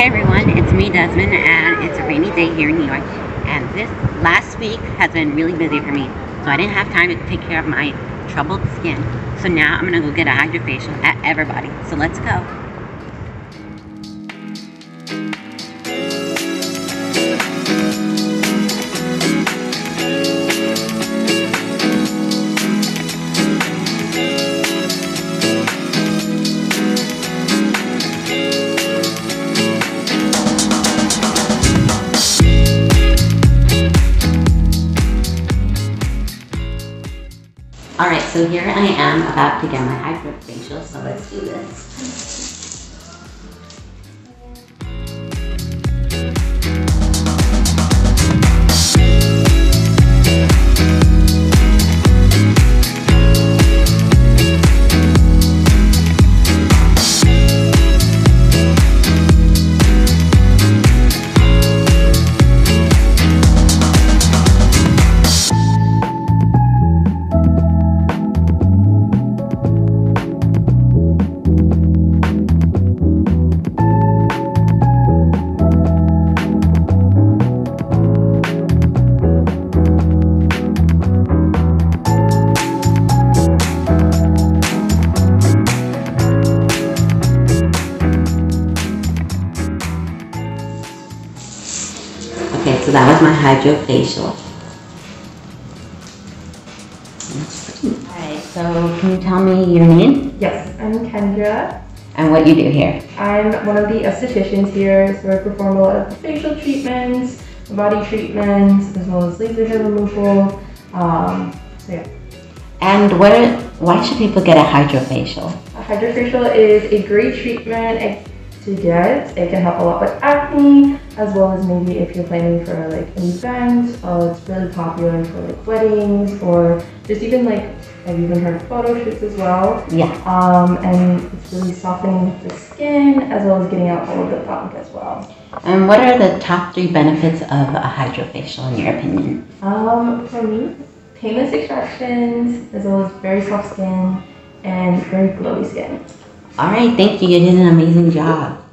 Hey everyone, it's me Desmond, and it's a rainy day here in New York, and this last week has been really busy for me, so I didn't have time to take care of my troubled skin. So now I'm gonna go get a HydraFacial at Ever/Body, so let's go. Alright, so here I am about to get my HydraFacial, so let's do this. Okay, so that was my HydraFacial. That's pretty. Alright, so can you tell me your name? Yes, I'm Kendra. And what you do here? I'm one of the estheticians here, so I perform a lot of facial treatments, body treatments, as well as laser hair removal. So yeah. And why should people get a HydraFacial? A HydraFacial is a great treatment. It can help a lot with acne, as well as maybe if you're planning for like an event. It's really popular for like weddings or just even like, I've even heard of photo shoots as well. Yeah. And it's really softening the skin, as well as getting out all of the funk as well. And what are the top 3 benefits of a HydraFacial in your opinion? For me, painless extractions, as well as very soft skin and very glowy skin. All right, thank you. You did an amazing job.